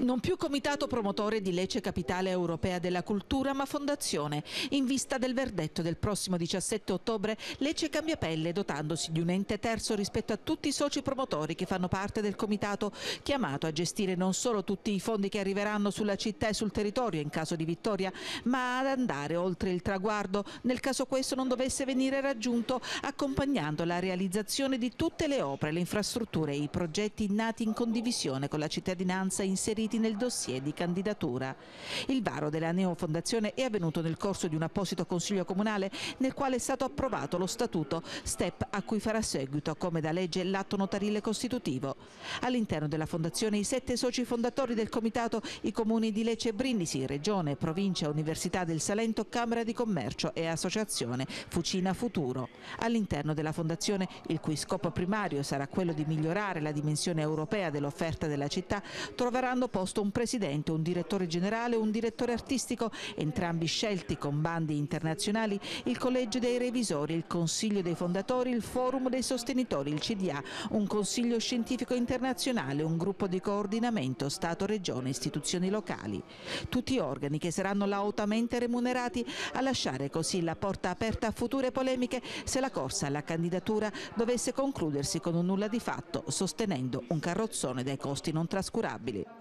Non più comitato promotore di Lecce Capitale Europea della Cultura, ma fondazione. In vista del verdetto del prossimo 17 ottobre, Lecce cambia pelle dotandosi di un ente terzo rispetto a tutti i soci promotori che fanno parte del comitato, chiamato a gestire non solo tutti i fondi che arriveranno sulla città e sul territorio in caso di vittoria, ma ad andare oltre il traguardo nel caso questo non dovesse venire raggiunto, accompagnando la realizzazione di tutte le opere, le infrastrutture e i progetti nati in condivisione con la cittadinanza inseriti nel dossier di candidatura. Il varo della neofondazione è avvenuto nel corso di un apposito consiglio comunale nel quale è stato approvato lo statuto, step a cui farà seguito come da legge l'atto notarile costitutivo. All'interno della fondazione i 7 soci fondatori del comitato, i comuni di Lecce e Brindisi, Regione, Provincia, Università del Salento, Camera di Commercio e associazione Fucina Futuro. All'interno della fondazione, il cui scopo primario sarà quello di migliorare la dimensione europea dell'offerta della città, troveranno posto un presidente, un direttore generale e un direttore artistico, entrambi scelti con bandi internazionali, il collegio dei revisori, il consiglio dei fondatori, il forum dei sostenitori, il CDA, un consiglio scientifico internazionale, un gruppo di coordinamento Stato, Regione, istituzioni locali. Tutti organi che saranno lautamente remunerati, a lasciare così la porta aperta a future polemiche se la corsa alla candidatura dovesse concludersi con un nulla di fatto, sostenendo un carrozzone dai costi non trascurabili.